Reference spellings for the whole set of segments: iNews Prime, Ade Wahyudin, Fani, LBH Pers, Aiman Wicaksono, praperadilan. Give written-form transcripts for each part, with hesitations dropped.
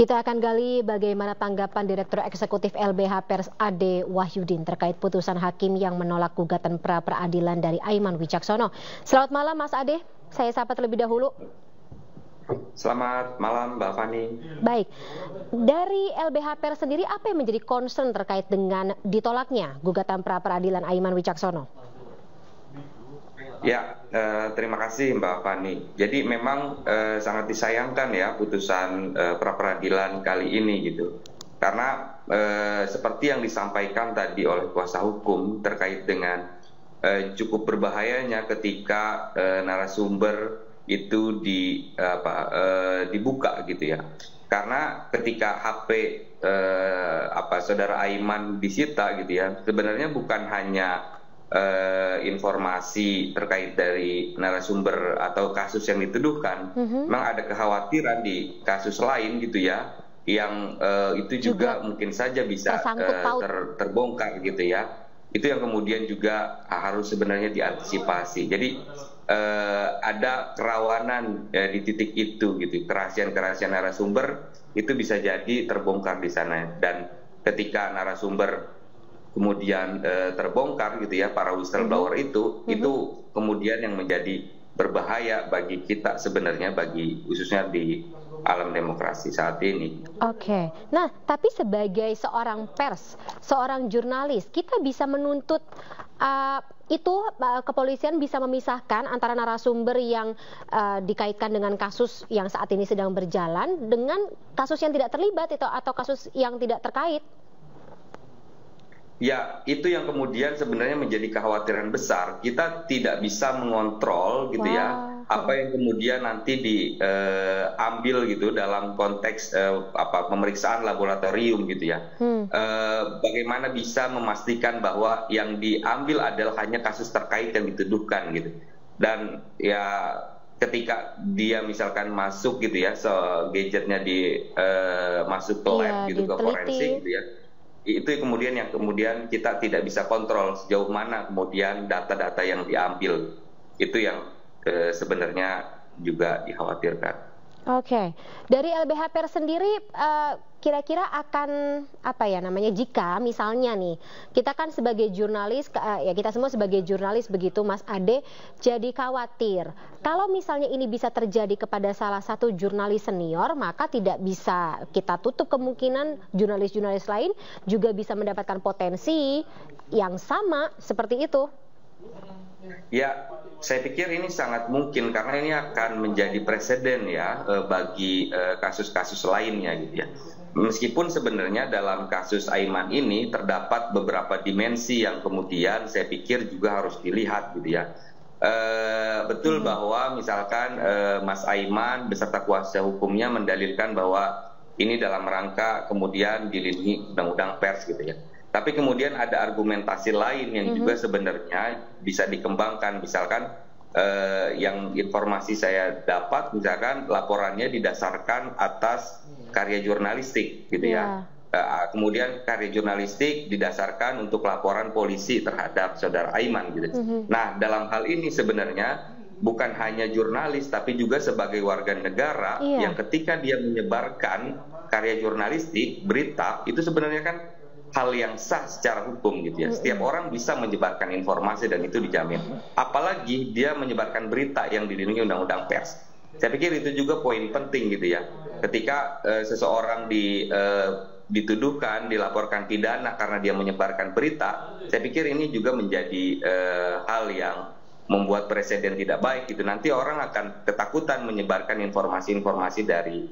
Kita akan gali bagaimana tanggapan Direktur Eksekutif LBH Pers Ade Wahyudin terkait putusan hakim yang menolak gugatan pra-peradilan dari Aiman Wicaksono. Selamat malam Mas Ade, saya sapa terlebih dahulu. Selamat malam Mbak Fani. Baik, dari LBH Pers sendiri apa yang menjadi concern terkait dengan ditolaknya gugatan pra-peradilan Aiman Wicaksono? Ya, terima kasih Mbak Fani. Jadi memang sangat disayangkan ya putusan pra-peradilan kali ini gitu. Karena seperti yang disampaikan tadi oleh kuasa hukum terkait dengan cukup berbahayanya ketika narasumber itu dibuka gitu ya. Karena ketika HP saudara Aiman disita gitu ya, sebenarnya bukan hanya informasi terkait dari narasumber atau kasus yang dituduhkan, memang ada kekhawatiran di kasus lain gitu ya, yang itu juga mungkin saja bisa terbongkar gitu ya. Itu yang kemudian juga harus sebenarnya diantisipasi. Jadi ada kerawanan di titik itu gitu, kerahasiaan narasumber itu bisa jadi terbongkar di sana, dan ketika narasumber kemudian terbongkar gitu ya, para whistleblower itu kemudian yang menjadi berbahaya bagi kita sebenarnya, bagi khususnya di alam demokrasi saat ini. Oke, nah tapi sebagai seorang pers, seorang jurnalis, kita bisa menuntut kepolisian bisa memisahkan antara narasumber yang dikaitkan dengan kasus yang saat ini sedang berjalan dengan kasus yang tidak terlibat atau kasus yang tidak terkait. Ya, itu yang kemudian sebenarnya menjadi kekhawatiran besar. Kita tidak bisa mengontrol gitu ya apa yang kemudian nanti diambil gitu dalam konteks pemeriksaan laboratorium gitu ya. Bagaimana bisa memastikan bahwa yang diambil adalah hanya kasus terkait yang dituduhkan gitu. Dan ya ketika dia misalkan masuk gitu ya, gadgetnya masuk ke lab gitu, ke forensik gitu ya, itu kemudian kita tidak bisa kontrol sejauh mana kemudian data-data yang diambil. Itu yang sebenarnya juga dikhawatirkan. Oke, dari LBH Pers sendiri kira-kira akan jika misalnya nih, kita kan sebagai jurnalis, ya kita semua sebagai jurnalis begitu Mas Ade, jadi khawatir kalau misalnya ini bisa terjadi kepada salah satu jurnalis senior, maka tidak bisa kita tutup kemungkinan jurnalis-jurnalis lain juga bisa mendapatkan potensi yang sama seperti itu. Ya, saya pikir ini sangat mungkin karena ini akan menjadi preseden ya bagi kasus-kasus lainnya gitu ya. Meskipun sebenarnya dalam kasus Aiman ini terdapat beberapa dimensi yang kemudian saya pikir juga harus dilihat gitu ya. Betul bahwa misalkan Mas Aiman beserta kuasa hukumnya mendalilkan bahwa ini dalam rangka kemudian dilindungi undang-undang pers gitu ya. Tapi kemudian ada argumentasi lain yang juga sebenarnya bisa dikembangkan. Misalkan yang informasi saya dapat, misalkan laporannya didasarkan atas karya jurnalistik, gitu ya. Kemudian karya jurnalistik didasarkan untuk laporan polisi terhadap saudara Aiman, gitu. Nah, dalam hal ini sebenarnya bukan hanya jurnalis, tapi juga sebagai warga negara yang ketika dia menyebarkan karya jurnalistik, berita itu sebenarnya kan hal yang sah secara hukum gitu ya. Setiap orang bisa menyebarkan informasi dan itu dijamin. Apalagi dia menyebarkan berita yang dilindungi undang-undang pers. Saya pikir itu juga poin penting gitu ya. Ketika seseorang dituduhkan, dilaporkan pidana karena dia menyebarkan berita, saya pikir ini juga menjadi hal yang membuat presiden tidak baik gitu. Nanti orang akan ketakutan menyebarkan informasi-informasi dari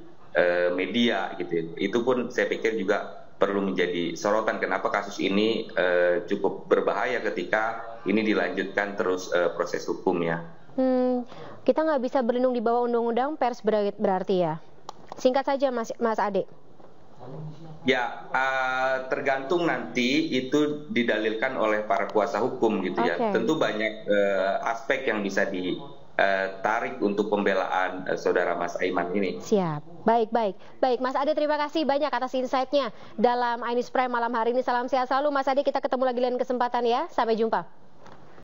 media gitu. Itu pun saya pikir juga perlu menjadi sorotan, kenapa kasus ini cukup berbahaya ketika ini dilanjutkan terus proses hukumnya. Kita nggak bisa berlindung di bawah undang-undang pers berarti ya. Singkat saja Mas Ade. Ya, tergantung nanti itu didalilkan oleh para kuasa hukum gitu ya. Tentu banyak aspek yang bisa ditarik untuk pembelaan saudara Mas Aiman ini. Siap, baik Mas Ade, terima kasih banyak atas insight-nya dalam iNews Prime malam hari ini. Salam sehat selalu Mas Ade, kita ketemu lagi lain kesempatan ya, sampai jumpa.